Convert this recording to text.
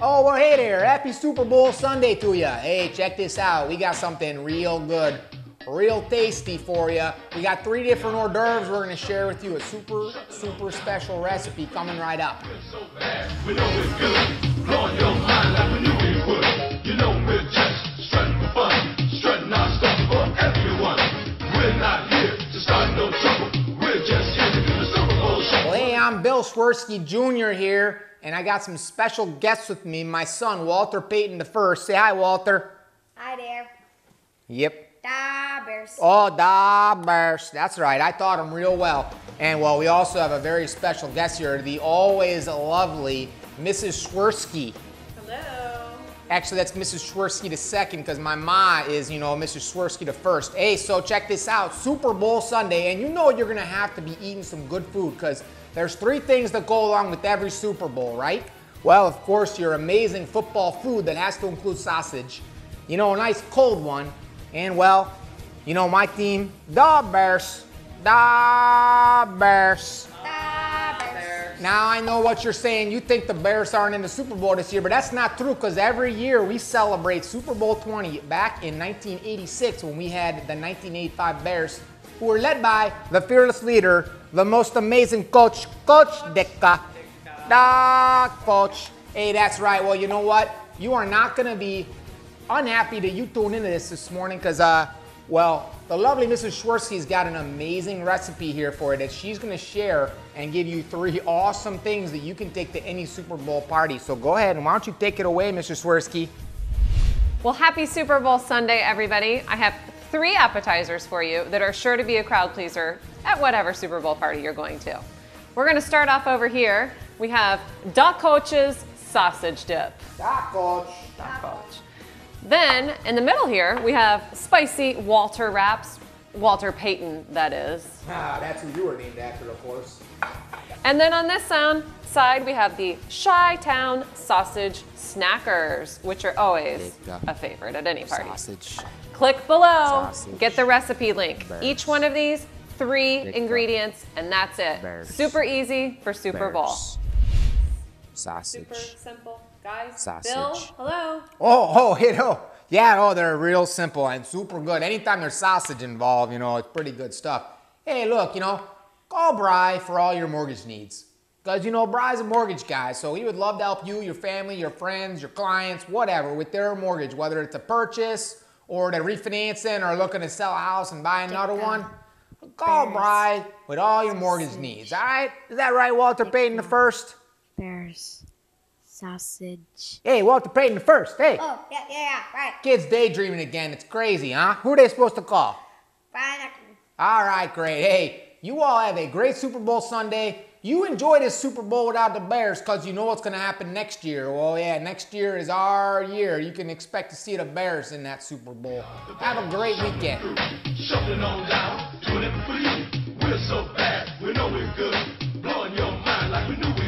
Oh, well, hey there. Happy Super Bowl Sunday to ya. Hey, check this out. We got something real good, real tasty for ya. We got 3 different hors d'oeuvres we're gonna share with you. A super, super special recipe coming right up. Well, hey, I'm Bill Swirsky Jr. here. And I got some special guests with me, my son, Walter Payton I. Say hi, Walter. Hi there. Yep. Da Bears. Oh, Da Bears. That's right. I taught him real well. And, well, we also have a very special guest here, the always lovely Mrs. Swirsky. Hello. Actually, that's Mrs. Swirsky II, because my ma is, you know, Mrs. Swirsky I. Hey, so check this out. Super Bowl Sunday, and you know you're going to have to be eating some good food, because there's 3 things that go along with every Super Bowl, right? Well, of course, your amazing football food that has to include sausage, you know, a nice cold one, and, well, you know, my team, the Bears. The Bears. The Bears. Now, I know what you're saying. You think the Bears aren't in the Super Bowl this year, but that's not true, because every year we celebrate Super Bowl 20 back in 1986 when we had the 1985 Bears, who were led by the fearless leader, the most amazing coach, Coach Dicka. Da Coach. Hey, that's right. Well, you know what? You are not going to be unhappy that you tuned into this morning because, well, the lovely Mrs. Swirsky's got an amazing recipe here for you that she's going to share and give you 3 awesome things that you can take to any Super Bowl party. So go ahead and why don't you take it away, Mrs. Swirsky? Well, happy Super Bowl Sunday, everybody. I have 3 appetizers for you that are sure to be a crowd pleaser at whatever Super Bowl party you're going to. We're going to start off over here. We have Da Coach's sausage dip. Da Coach. Da Coach. Then in the middle here, we have spicy Walter wraps. Walter Payton, that is. Ah, that's who you were named after, of course. And then on this side, we have the Chi-Town sausage snackers, which are always a favorite at any party. Sausage. Click below, sausage. Get the recipe link. Bears. Each one of these, 3 ingredients, and that's it. Bears. Super easy for Super Bears. Bowl. Sausage. Super simple, guys. Sausage. Bill, hello. Oh, you know, yeah, oh, they're real simple and super good. Anytime there's sausage involved, you know, it's pretty good stuff. Hey, look, you know, call Bri for all your mortgage needs. Because, you know, Bri's a mortgage guy, so he would love to help you, your family, your friends, your clients, whatever, with their mortgage, whether it's a purchase or they're refinancing or looking to sell a house and buy another one. Call Bri with all your mortgage needs, all right? Is that right, Walter Payton I? Bears. Sausage. Hey, Walter Payton I, hey. Oh, yeah, right. Kids daydreaming again. It's crazy, huh? Who are they supposed to call? Bri. All right, great. Hey, you all have a great Super Bowl Sunday. You enjoy this Super Bowl without the Bears because you know what's going to happen next year. Well, yeah, next year is our year. You can expect to see the Bears in that Super Bowl. Have a great weekend. Shuffling on down, doing it for you. We're so fast, we know we're good. Blowing your mind like we knew we